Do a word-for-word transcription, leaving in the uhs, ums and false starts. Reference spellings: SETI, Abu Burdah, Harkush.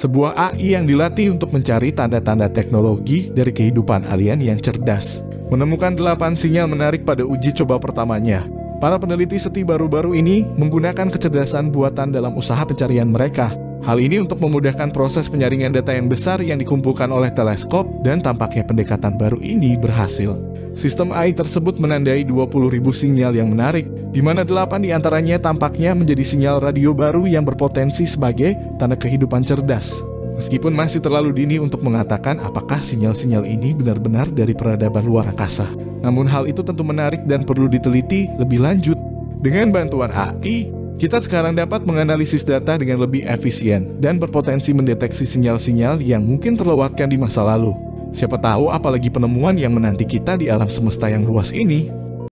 sebuah A I yang dilatih untuk mencari tanda-tanda teknologi dari kehidupan alien yang cerdas. Menemukan delapan sinyal menarik pada uji coba pertamanya. Para peneliti SETI baru-baru ini menggunakan kecerdasan buatan dalam usaha pencarian mereka. Hal ini untuk memudahkan proses penyaringan data yang besar yang dikumpulkan oleh teleskop, dan tampaknya pendekatan baru ini berhasil. Sistem A I tersebut menandai dua puluh ribu sinyal yang menarik, di mana delapan diantaranya tampaknya menjadi sinyal radio baru yang berpotensi sebagai tanda kehidupan cerdas. Meskipun masih terlalu dini untuk mengatakan apakah sinyal-sinyal ini benar-benar dari peradaban luar angkasa. Namun hal itu tentu menarik dan perlu diteliti lebih lanjut. Dengan bantuan A I, kita sekarang dapat menganalisis data dengan lebih efisien dan berpotensi mendeteksi sinyal-sinyal yang mungkin terlewatkan di masa lalu. Siapa tahu apalagi penemuan yang menanti kita di alam semesta yang luas ini.